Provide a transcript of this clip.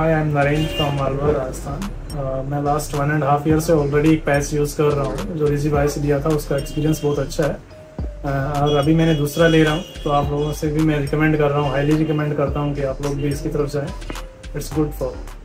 Hi, I'm Naren from Malwa, Rajasthan. मैं last 1.5 years से already एक patch use कर रहा हूँ जो रिजी भाई से दिया था, उसका experience बहुत अच्छा है और अभी मैंने दूसरा ले रहा हूँ, तो आप लोगों से भी मैं recommend कर रहा हूँ, highly recommend करता हूँ कि आप लोग भी इसकी तरफ जाएं. It's good for